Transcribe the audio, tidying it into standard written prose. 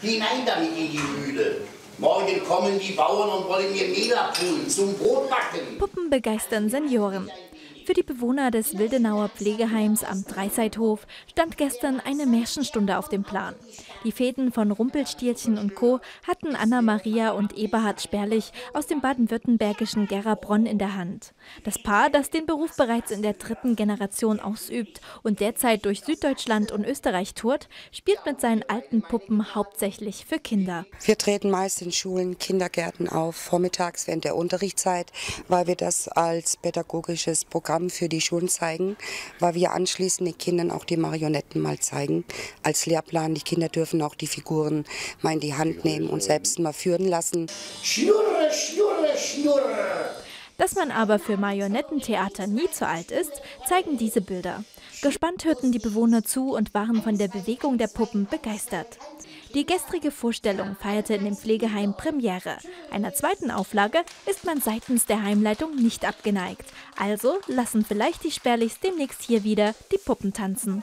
Hinein damit in die Mühle. Morgen kommen die Bauern und wollen mir Mehl abholen zum Brotbacken. Puppen begeistern Senioren. Für die Bewohner des Wildenauer Pflegeheims am Dreiseithof stand gestern eine Märchenstunde auf dem Plan. Die Fäden von Rumpelstilzchen und Co. hatten Anna-Maria und Eberhard Sperlich aus dem baden-württembergischen Gerabronn in der Hand. Das Paar, das den Beruf bereits in der 3. Generation ausübt und derzeit durch Süddeutschland und Österreich tourt, spielt mit seinen alten Puppen hauptsächlich für Kinder. Wir treten meist in Schulen, Kindergärten auf, vormittags während der Unterrichtszeit, weil wir das als pädagogisches Programm für die Schulen zeigen, weil wir anschließend den Kindern auch die Marionetten mal zeigen. Als Lehrplan, die Kinder dürfen auch die Figuren mal in die Hand nehmen und selbst mal führen lassen. Schnurre, schnurre, schnurre. Dass man aber für Marionettentheater nie zu alt ist, zeigen diese Bilder. Gespannt hörten die Bewohner zu und waren von der Bewegung der Puppen begeistert. Die gestrige Vorstellung feierte in dem Pflegeheim Premiere. Einer zweiten Auflage ist man seitens der Heimleitung nicht abgeneigt. Also lassen vielleicht die Sperlichs demnächst hier wieder die Puppen tanzen.